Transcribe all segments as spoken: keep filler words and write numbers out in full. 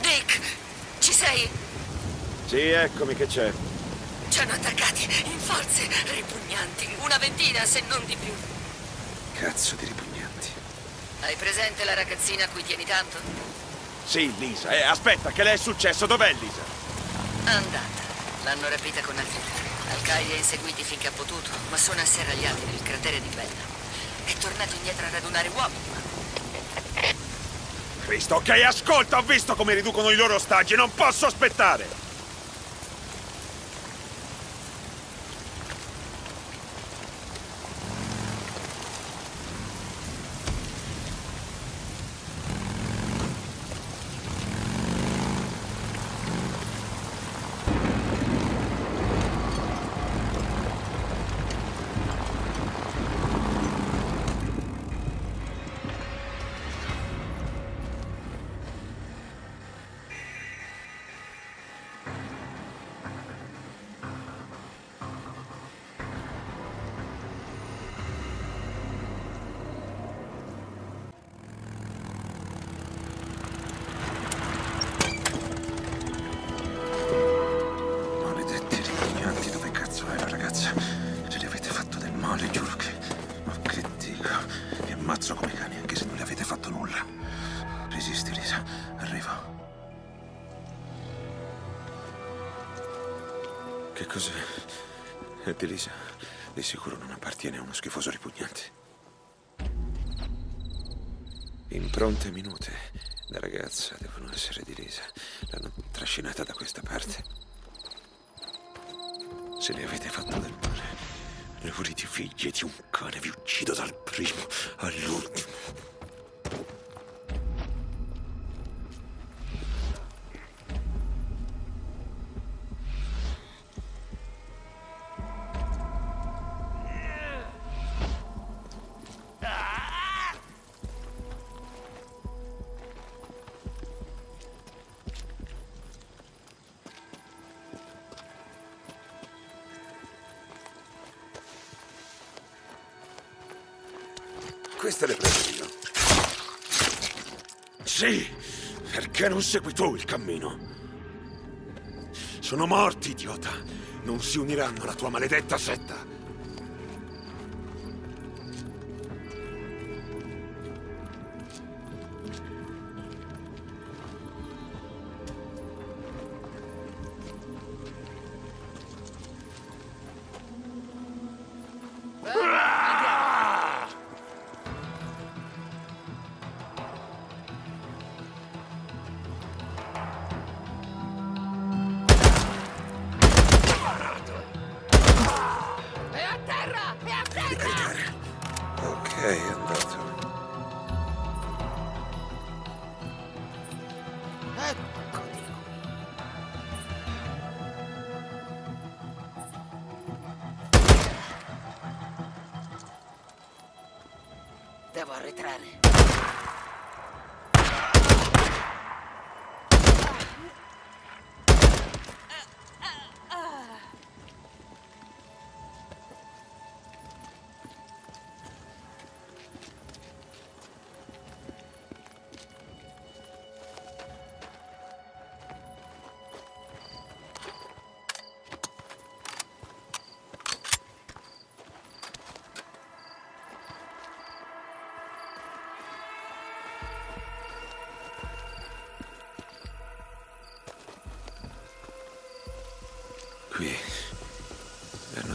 Dick, ci sei? Sì, eccomi, che c'è? Ci hanno attaccati in forze ripugnanti, una ventina se non di più. Cazzo di ripugnanti. Hai presente la ragazzina a cui tieni tanto? Sì, Lisa. Eh, aspetta, che le è successo? Dov'è Lisa? Andata. L'hanno rapita con altri tre. Alcai li ha inseguiti finché ha potuto, ma sono asserragliati nel cratere di Berna. È tornato indietro a radunare uomini, ma... Cristo, ok, ascolta, ho visto come riducono i loro ostaggi, non posso aspettare! Lisa, di sicuro non appartiene a uno schifoso ripugnante. Impronte minute. La ragazza devono essere di Lisa. L'hanno trascinata da questa parte. Se ne avete fatto del male, ne volete figlie di un cane, vi uccido dal primo all'ultimo. Queste le prendo io. Sì, perché non segui tu il cammino? Sono morti, idiota. Non si uniranno alla tua maledetta setta.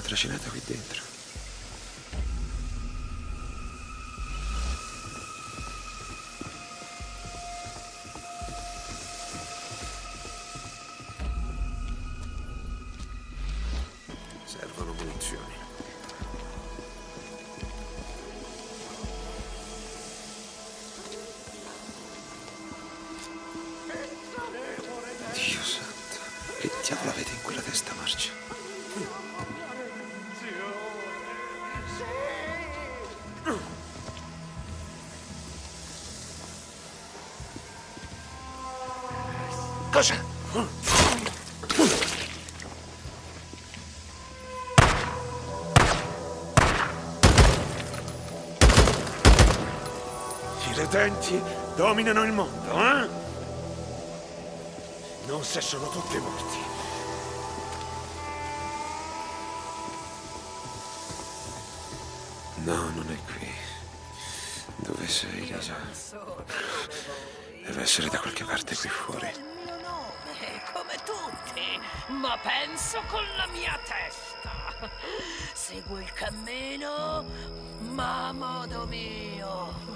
Trascinata qui dentro. Servono munizioni. Dio santo, che diavolo avete in quella testa marcia? Cosa? le denti dominano il mondo, eh? Non se sono tutti morti. No, non è qui. Dove sei, Lisa? Deve essere da qualche parte qui fuori. Il mio nome, come tutti, ma penso con la mia testa. Seguo il cammino, ma a modo mio.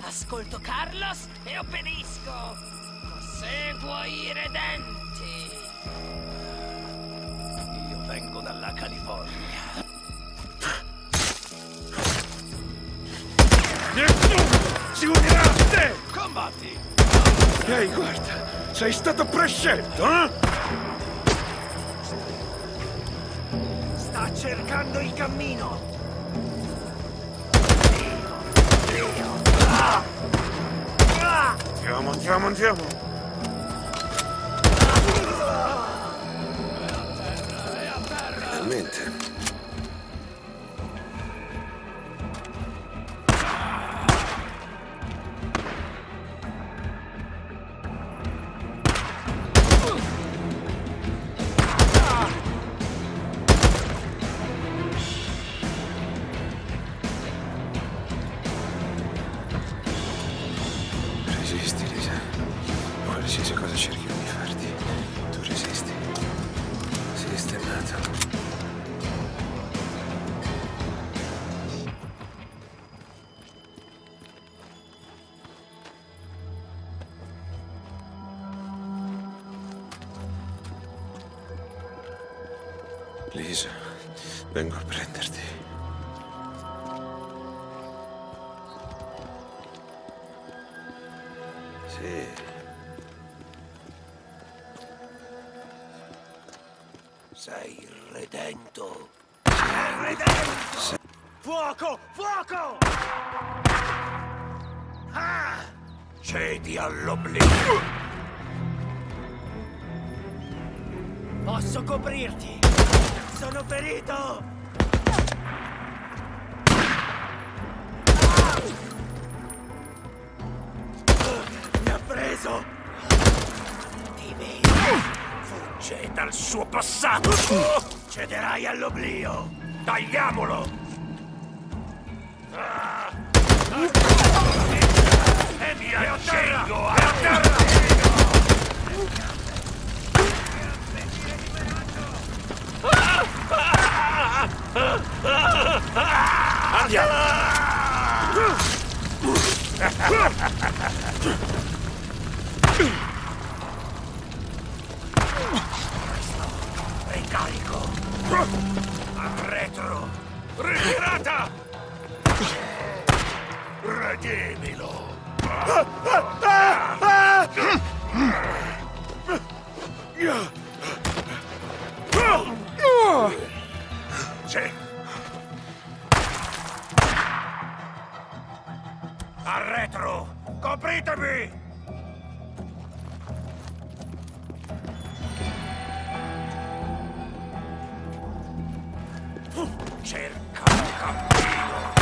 Ascolto Carlos e obbedisco. Seguo i redenti. Io vengo dalla California. Nessuno si unirà a te! Combatti! Ehi, guarda! Sei stato prescelto, eh? Sta cercando il cammino! Andiamo, andiamo, andiamo! Finalmente! Lisa, vengo a prenderti. Sì. Sei il redento. Sei il redento! Sei... Fuoco! Fuoco! Ah! Cedi all'oblio. Posso coprirti? Sono ferito! Mi ha preso! Dimmi! Fugge dal suo passato! Cederai all'oblio! Tagliamolo! E mi accendo a terra! Andiamo! Ricarico! Arretro! Ritirata! Redimilo! C'è! Arretro! Copritemi! Cerca il cammino!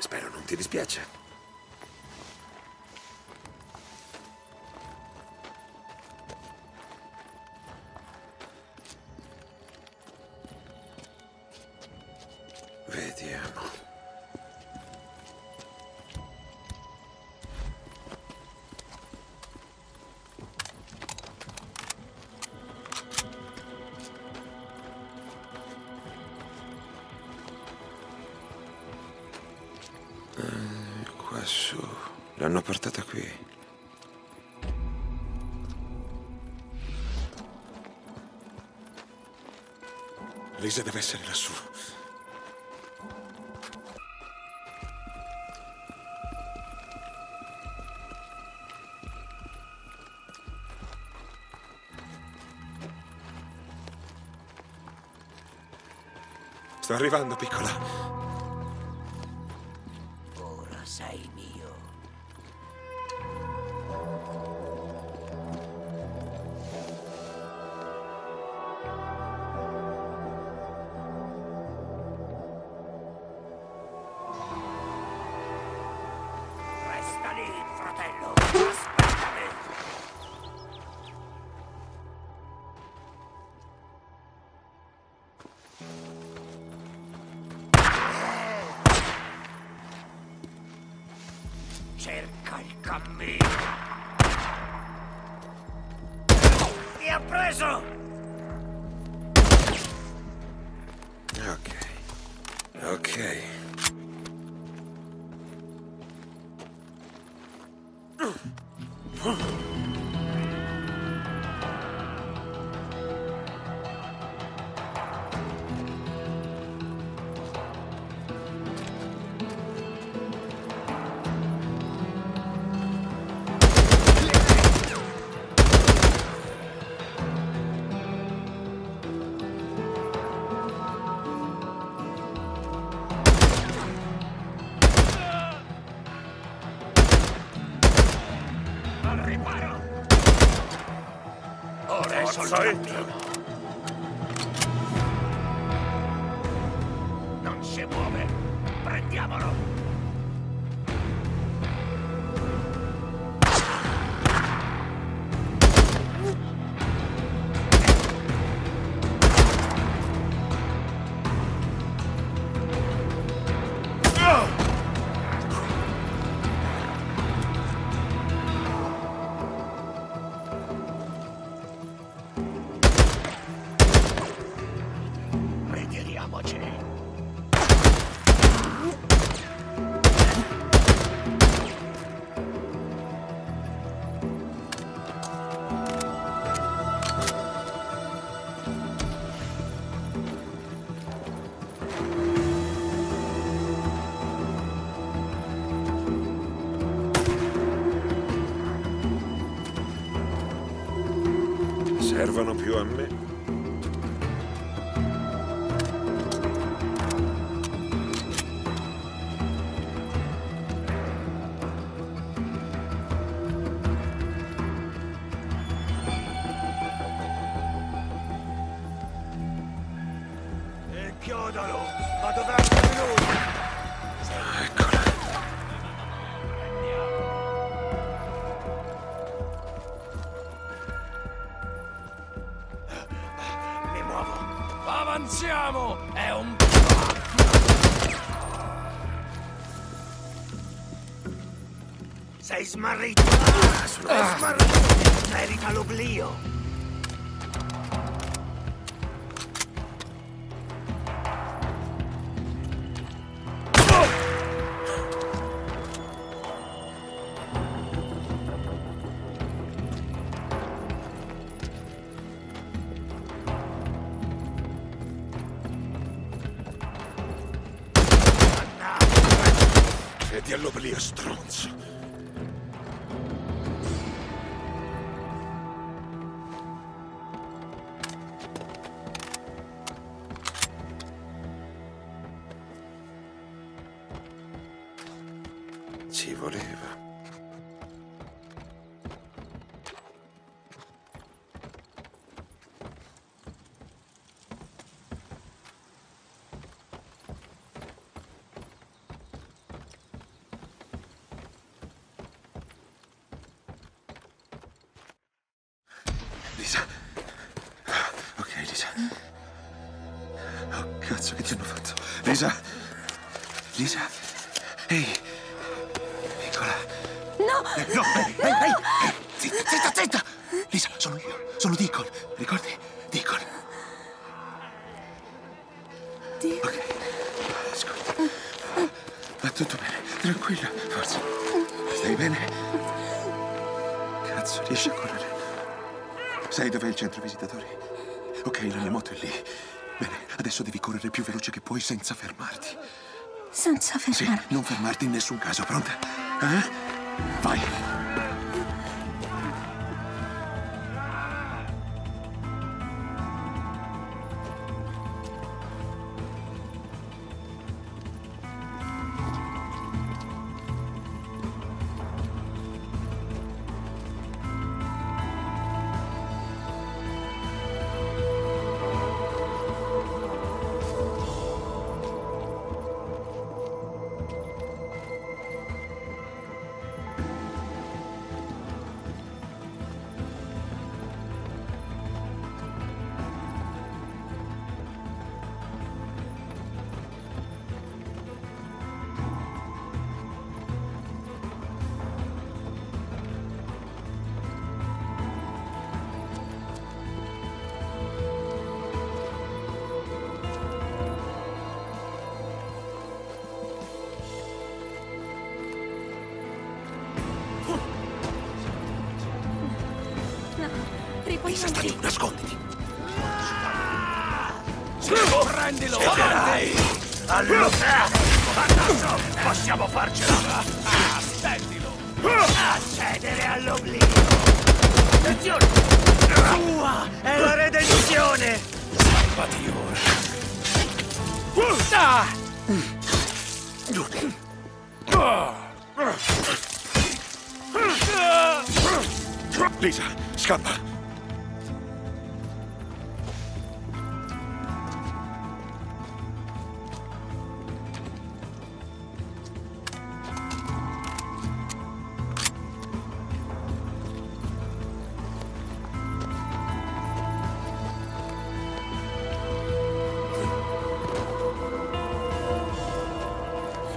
Spero non ti dispiace. Vediamo. Su, l'hanno portata qui. Lisa deve essere lassù. Sto arrivando, piccola. Ora sei mio. Resta lì, fratello. Cerca il cammino. Mi ha preso. Ok. Ok. Non si muove, prendiamolo. Servono più a me. E chiodalo, ma dov'è lui? Ah, eccola. Avanziamo! È un... Sei smarrito! Ah, sono ah. smarrito! Merita l'oblio! Oh. Vedi all'oblio, stronzo. Ci voleva. Lisa. Ok, Lisa. Oh, cazzo, che ti hanno fatto? Lisa. Lisa. Ehi. Piccola. No. Eh, no, ehi, no. ehi, ehi. Zitta, zitta, zitta. Lisa, sono io. Sono Deacon. Ricordi? Deacon. Dio. Ok. Ascolta. Va tutto bene. Tranquilla. Forza. Stai bene? Cazzo, riesci a correre? Sai dov'è il centro visitatori? Ok, la mia moto è lì. Bene, adesso devi correre più veloce che puoi senza fermarti. Senza fermarti? Sì, non fermarti in nessun caso, pronta? Eh? Vai! Lisa, sta giù, nasconditi. Schiavo, prendilo, avanti! Allora, mannaggia, possiamo farcela! Aspettilo! Accedere all'oblio! Attenzione! Tua è la redenzione! Salvati ora! Lisa, scappa!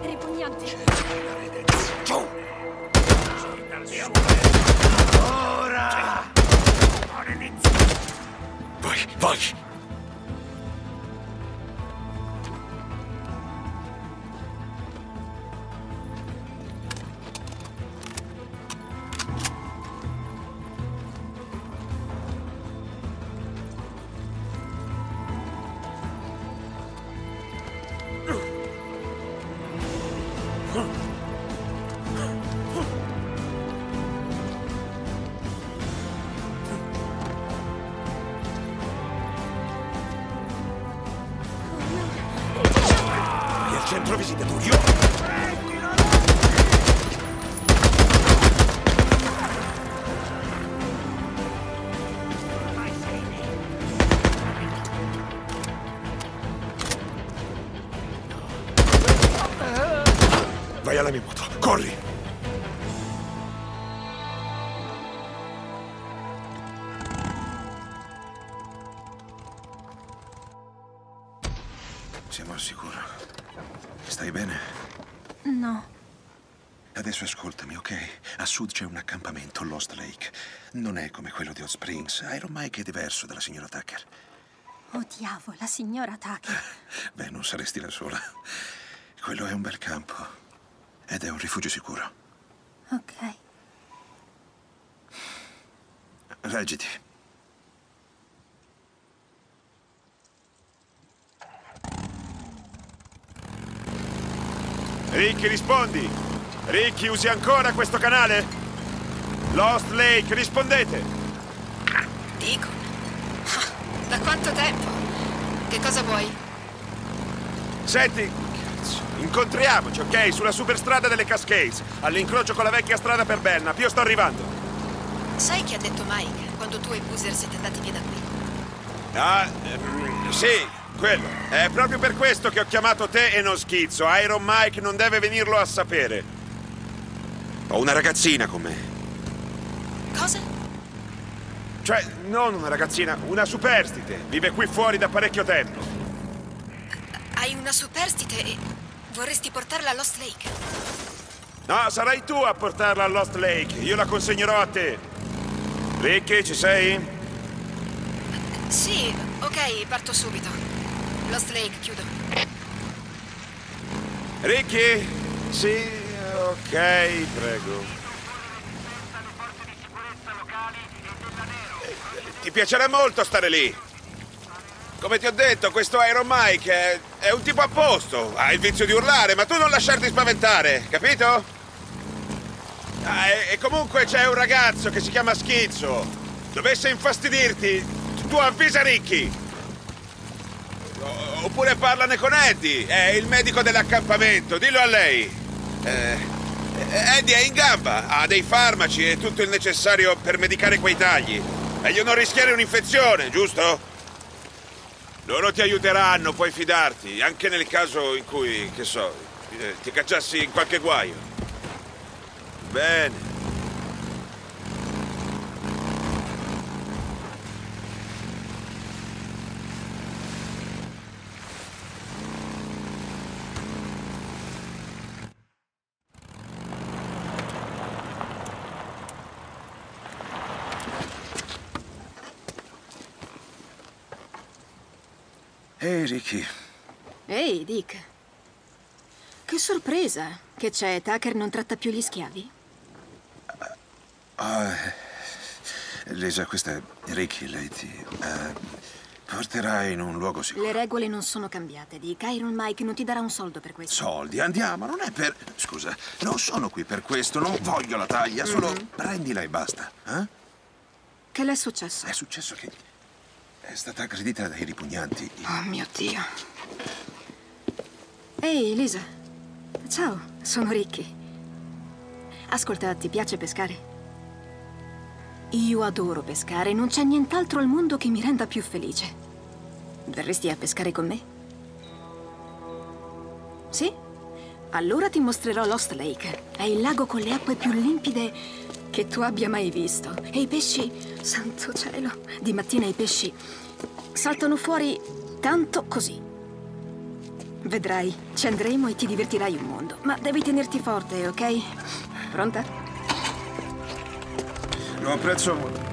Ripugnanti! Giù! Vai! Centro visitatorio. Vai alla mia moto, corri! Siamo al sicuro. Stai bene? No. Adesso ascoltami, ok? A sud c'è un accampamento, Lost Lake. Non è come quello di Hot Springs. Iron Mike è diverso dalla signora Tucker. Odiavo la signora Tucker. Beh, non saresti la sola. Quello è un bel campo. Ed è un rifugio sicuro. Ok. Reggiti. Ricky, rispondi! Ricky, usi ancora questo canale? Lost Lake, rispondete! Dico? Da quanto tempo? Che cosa vuoi? Senti, cazzo, incontriamoci, ok? Sulla superstrada delle Cascades, all'incrocio con la vecchia strada per Berna. Io sto arrivando. Sai che ha detto Mike quando tu e Boozer siete andati via da qui? Ah, ehm, sì. Quello. È proprio per questo che ho chiamato te e non Schizzo. Iron Mike non deve venirlo a sapere. Ho una ragazzina con me. Cosa? Cioè, non una ragazzina, una superstite. Vive qui fuori da parecchio tempo. Hai una superstite e vorresti portarla a Lost Lake? No, sarai tu a portarla a Lost Lake. Io la consegnerò a te. Ricky, ci sei? Sì, ok, parto subito. Lost Lake, chiudo. Ricky? Sì, ok, prego. Eh, ti piacerà molto stare lì. Come ti ho detto, questo Iron Mike è, è un tipo a posto. Ha il vizio di urlare, ma tu non lasciarti spaventare, capito? Ah, e, e comunque c'è un ragazzo che si chiama Schizzo. Dovesse infastidirti, tu avvisa Ricky. Oppure parlane con Eddie, è il medico dell'accampamento, dillo a lei. Eh, Eddie è in gamba, ha dei farmaci e tutto il necessario per medicare quei tagli. Meglio non rischiare un'infezione, giusto? Loro ti aiuteranno, puoi fidarti, anche nel caso in cui, che so, eh, ti cacciassi in qualche guaio. Bene. Ehi, hey, Ricky. Ehi, hey, Dick. Che sorpresa. Che c'è? Tucker non tratta più gli schiavi? Uh, uh, Lisa, questa è Ricky, lei ti eh, porterà in un luogo sicuro. Le regole non sono cambiate, Dick. Iron Mike non ti darà un soldo per questo. Soldi? Andiamo, non è per... Scusa, non sono qui per questo, non voglio la taglia, solo mm-hmm. prendila e basta. Eh? Che le è successo? È successo che è stata aggredita dai ripugnanti. Oh, mio Dio. Ehi, Lisa. Ciao, sono Ricky. Ascolta, ti piace pescare? Io adoro pescare, non c'è nient'altro al mondo che mi renda più felice. Verresti a pescare con me? Sì? Allora ti mostrerò Lost Lake. È il lago con le acque più limpide che tu abbia mai visto. E i pesci, santo cielo, di mattina i pesci saltano fuori tanto così. Vedrai, ci andremo e ti divertirai un mondo. Ma devi tenerti forte, ok? Pronta? Lo apprezzo molto.